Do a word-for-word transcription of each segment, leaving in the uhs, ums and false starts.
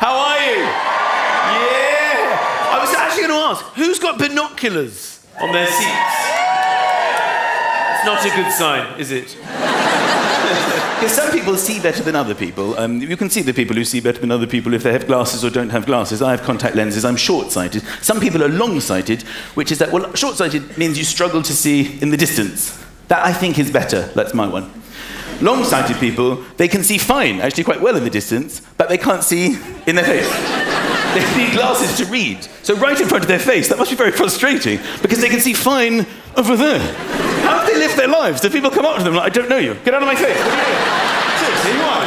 How are you? Yeah. I was actually going to ask, who's got binoculars on their seats? It's not a good sign, is it? Because some people see better than other people. Um, you can see the people who see better than other people if they have glasses or don't have glasses. I have contact lenses, I'm short-sighted. Some people are long-sighted, which is that, well, short-sighted means you struggle to see in the distance. That, I think, is better. That's my one. Long-sighted people, they can see fine, actually quite well in the distance, but they can't see in their face. They need glasses to read. So right in front of their face, that must be very frustrating, because they can see fine over there. How do they live their lives? Do people come up to them like, I don't know you. Get out of my face. Seriously, why?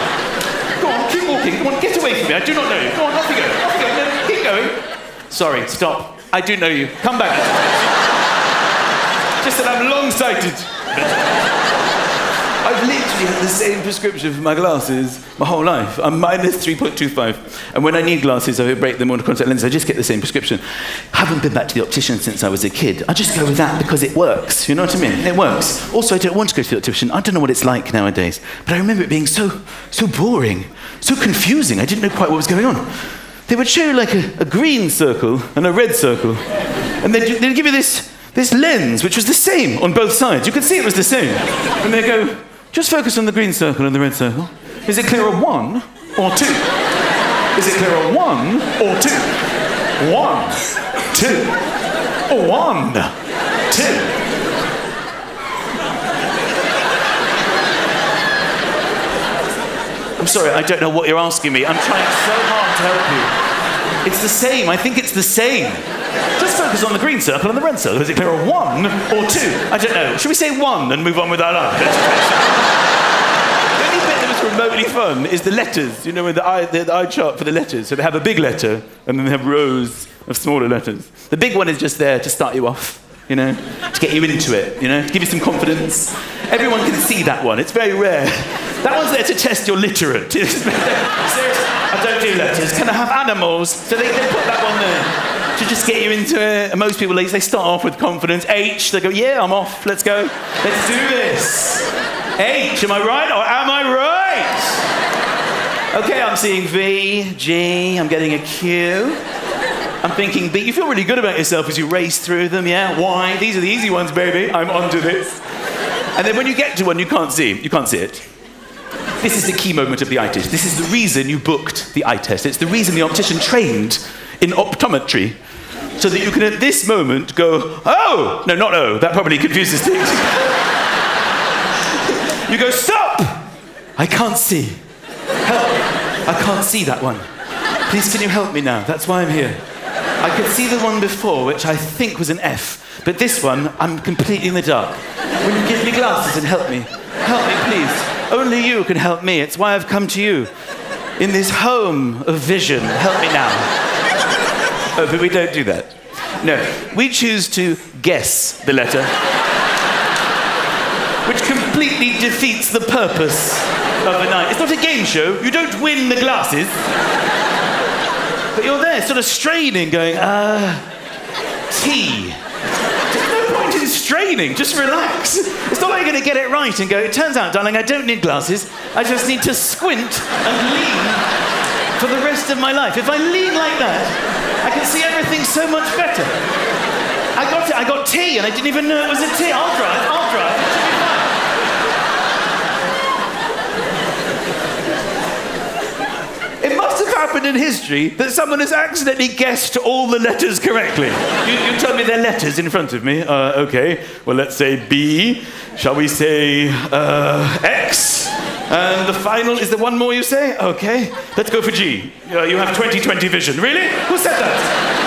Go on, keep walking. Go on, get away from me. I do not know you. Go on, off you go. Off you go. No, keep going. Sorry, stop. I do know you. Come back. Just that I'm long-sighted. I've literally had the same prescription for my glasses my whole life. I'm minus three point two five. And when I need glasses, I break them on contact lenses. I just get the same prescription. Haven't been back to the optician since I was a kid. I just go with that because it works. You know what I mean? It works. Also, I don't want to go to the optician. I don't know what it's like nowadays. But I remember it being so, so boring, so confusing. I didn't know quite what was going on. They would show you like a, a green circle and a red circle. And they'd, they'd give you this, this lens, which was the same on both sides. You could see it was the same. And they'd go, just focus on the green circle and the red circle. Is it clear on one or two? Is it clear on one or two? One, two, or one, two. I'm sorry, I don't know what you're asking me. I'm trying so hard to help you. It's the same, I think it's the same. Just focus on the green circle and the red circle. Is it clear on one or two? I don't know. Should we say one and move on with our life? The only bit that was remotely fun is the letters. You know, the eye, the, the eye chart for the letters. So they have a big letter and then they have rows of smaller letters. The big one is just there to start you off, you know, to get you into it, you know, to give you some confidence. Everyone can see that one. It's very rare. That one's there to test your literate. Seriously, I don't do letters. Can I have animals? So they, they put that one there to just get you into it. And most people, they start off with confidence. H, they go, yeah, I'm off, let's go. Let's do this. H, am I right or am I right? Okay, I'm seeing V, G, I'm getting a Q. I'm thinking B. You feel really good about yourself as you race through them, yeah? Y, these are the easy ones, baby. I'm onto this. And then when you get to one, you can't see. You can't see it. This is the key moment of the eye test. This is the reason you booked the eye test. It's the reason the optician trained in optometry, so that you can at this moment go, oh! No, not oh, that probably confuses things. You go, stop! I can't see. Help. I can't see that one. Please, can you help me now? That's why I'm here. I could see the one before, which I think was an F, but this one, I'm completely in the dark. Will you give me glasses and help me? Help me, please. Only you can help me. It's why I've come to you. In this home of vision, help me now. Oh, but we don't do that. No, we choose to guess the letter, which completely defeats the purpose of the night. It's not a game show. You don't win the glasses. But you're there, sort of straining, going, uh, T. There's no point in straining. Just relax. It's not like you're going to get it right and go, it turns out, darling, I don't need glasses. I just need to squint and lean for the rest of my life. If I lean like that, I can see everything so much better. I got it, I got tea and I didn't even know it was a tea. I'll drive, I'll drive. It should be fine. It must have happened in history that someone has accidentally guessed all the letters correctly. You, you tell me they're letters in front of me. Uh, okay, well, let's say B. Shall we say uh, X? And the final is the one more you say? Okay, let's go for G. You have twenty twenty vision. Really? Who said that?